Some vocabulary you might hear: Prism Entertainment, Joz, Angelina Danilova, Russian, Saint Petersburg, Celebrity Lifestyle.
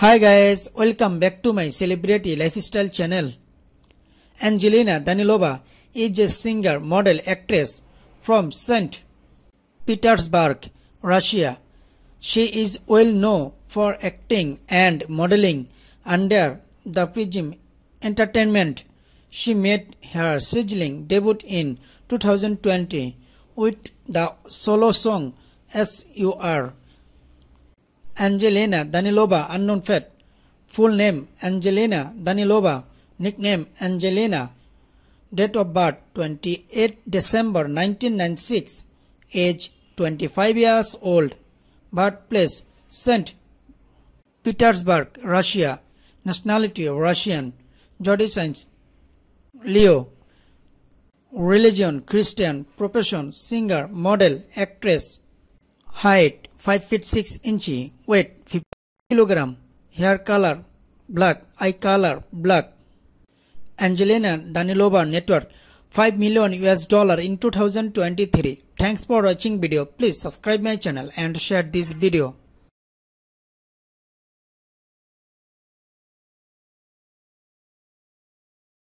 Hi guys, welcome back to my Celebrity Lifestyle channel. Angelina Danilova is a singer, model, actress from Saint Petersburg, Russia. She is well known for acting and modeling under the Prism Entertainment. She made her sizzling debut in 2020 with the solo song As You Are. Angelina Danilova, unknown fact, full name Angelina Danilova, nickname Angelina, date of birth 28 December 1996, age 25 years old, birthplace St. Petersburg, Russia, nationality Russian, zodiac sign Leo, religion Christian, profession singer, model, actress, height 5 feet 6 inches, weight 50 kilograms, hair color black, eye color black. Angelina Danilova net worth $5 million in 2023. Thanks for watching video. Please subscribe my channel and share this video.